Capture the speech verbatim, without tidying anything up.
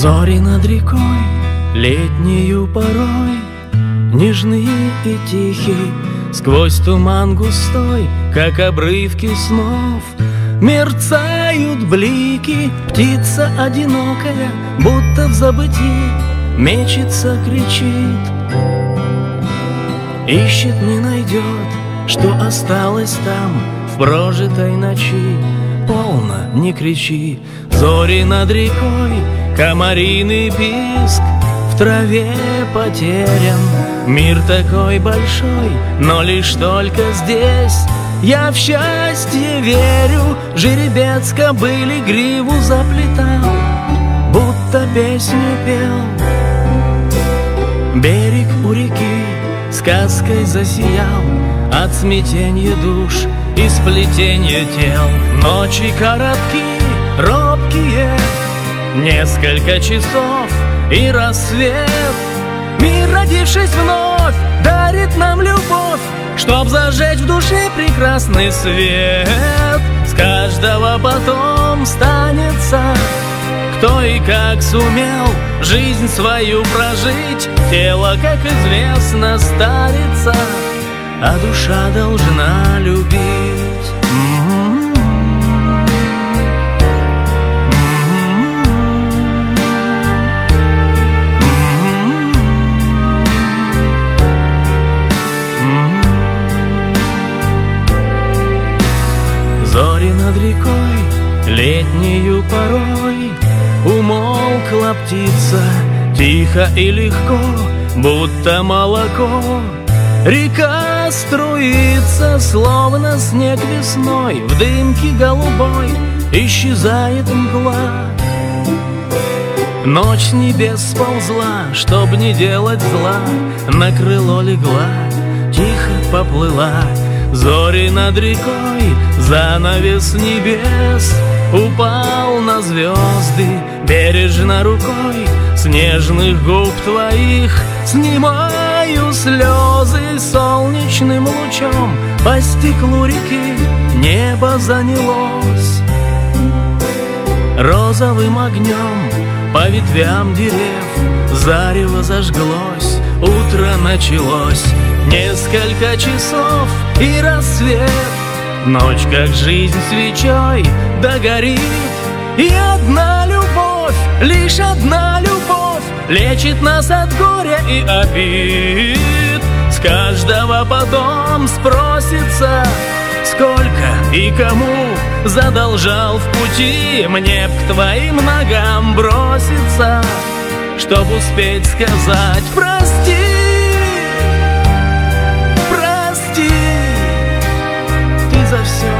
Зори над рекой, летнюю порой, нежные и тихие, сквозь туман густой, как обрывки снов, мерцают блики. Птица одинокая, будто в забытии, мечется, кричит, ищет, не найдет, что осталось там в прожитой ночи. Полно, не кричи. Зори над рекой, комариный писк, в траве потерян мир такой большой, но лишь только здесь я в счастье верю. Жеребец кобыли гриву заплетал, будто песню пел. Берег у реки сказкой засиял от смятения душ и сплетения тел. Ночи коротки, робкие, несколько часов и рассвет. Мир, родившись вновь, дарит нам любовь, чтоб зажечь в душе прекрасный свет. С каждого потом станется, кто и как сумел жизнь свою прожить. Тело, как известно, старится, а душа должна любить. Зори над рекой, летнюю порой, умолкла птица, тихо и легко, будто молоко. Река струится, словно снег весной, в дымке голубой исчезает мгла. Ночь с небес сползла, чтоб не делать зла, на крыло легла, тихо поплыла. Зори над рекой, занавес небес упал на звезды, бережно рукой с нежных губ твоих снимаю слезы. Солнечным лучом по стеклу реки небо занялось розовым огнем, по ветвям дерев зарево зажглось. Утро началось, несколько часов и рассвет. Ночь, как жизнь, свечой догорит, и одна любовь, лишь одна любовь лечит нас от горя и обид. С каждого потом спросится, сколько и кому задолжал в пути. Мне б к твоим ногам броситься, чтоб успеть сказать: прости. Все.